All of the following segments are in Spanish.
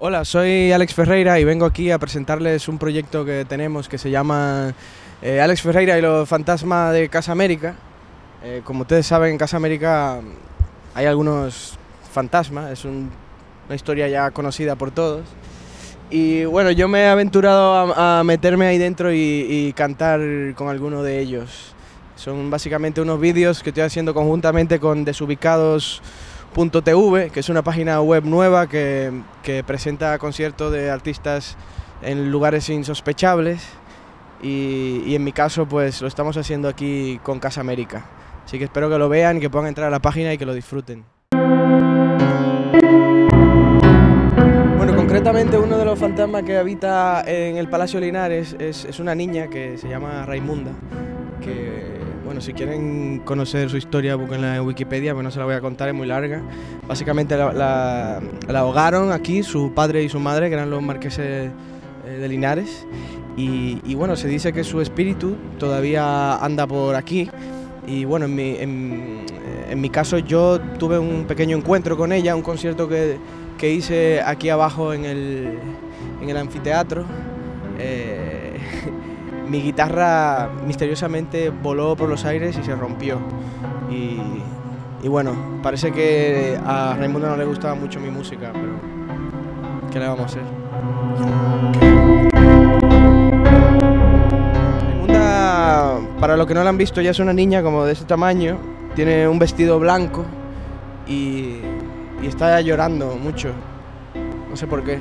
Hola, soy Álex Ferreira y vengo aquí a presentarles un proyecto que tenemos que se llama Álex Ferreira y los fantasmas de Casa América. Como ustedes saben, en Casa América hay algunos fantasmas, es una historia ya conocida por todos. Y bueno, yo me he aventurado a meterme ahí dentro y cantar con alguno de ellos. Son básicamente unos vídeos que estoy haciendo conjuntamente con Desubicados.tv, que es una página web nueva que presenta conciertos de artistas en lugares insospechables y en mi caso pues lo estamos haciendo aquí con Casa América. Así que espero que lo vean, que puedan entrar a la página y que lo disfruten. Bueno, concretamente uno de los fantasmas que habita en el Palacio de Linares es una niña que se llama Raimunda, que bueno, si quieren conocer su historia, búsquenla en Wikipedia, pues no se la voy a contar, es muy larga. Básicamente la ahogaron aquí, su padre y su madre, que eran los marqueses de Linares. Y bueno, se dice que su espíritu todavía anda por aquí. Y bueno, en mi caso yo tuve un pequeño encuentro con ella, un concierto que hice aquí abajo en el anfiteatro. Mi guitarra misteriosamente voló por los aires y se rompió. Y bueno, parece que a Raimunda no le gustaba mucho mi música, pero ¿qué le vamos a hacer? Raimunda, para los que no la han visto, ya es una niña como de ese tamaño, tiene un vestido blanco y está llorando mucho, no sé por qué.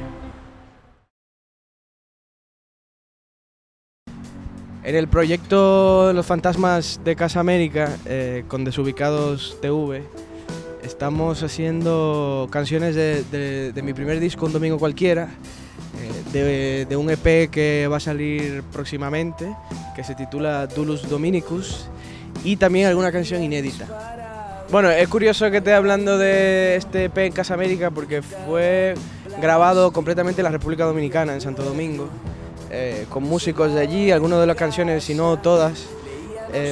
En el proyecto Los Fantasmas de Casa América, con Desubicados TV, estamos haciendo canciones de mi primer disco, Un domingo cualquiera, de un EP que va a salir próximamente, que se titula Dulus Dominicus, y también alguna canción inédita. Bueno, es curioso que esté hablando de este EP en Casa América porque fue grabado completamente en la República Dominicana, en Santo Domingo. Con músicos de allí, algunas de las canciones, si no todas,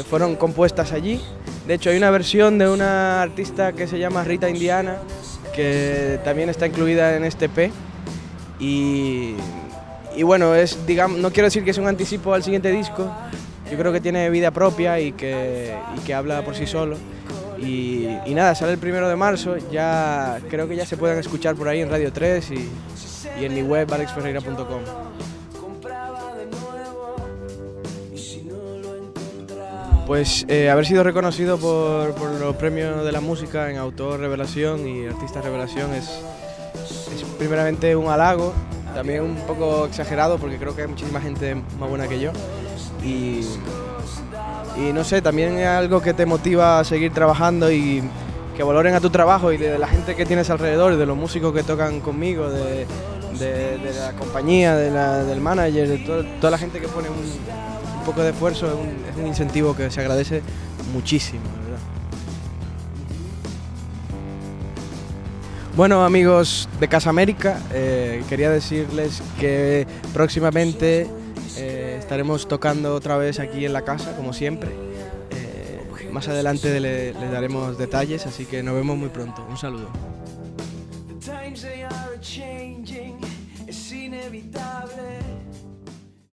fueron compuestas allí. De hecho, hay una versión de una artista que se llama Rita Indiana, que también está incluida en este EP. Y bueno, es, digamos, no quiero decir que es un anticipo al siguiente disco, yo creo que tiene vida propia y que habla por sí solo. Y nada, sale el 1 de marzo, ya creo que ya se pueden escuchar por ahí en Radio 3 y en mi web alexferreira.com. Pues haber sido reconocido por los premios de la música en Autor Revelación y Artista Revelación es primeramente un halago, también un poco exagerado porque creo que hay muchísima gente más buena que yo y no sé, también es algo que te motiva a seguir trabajando y que valoren a tu trabajo y de la gente que tienes alrededor, de los músicos que tocan conmigo, de la compañía, del manager, de toda la gente que pone un poco de esfuerzo, es un incentivo que se agradece muchísimo, la verdad. Bueno, amigos de Casa América, quería decirles que próximamente estaremos tocando otra vez aquí en la casa, como siempre. Más adelante les daremos detalles, así que nos vemos muy pronto. Un saludo.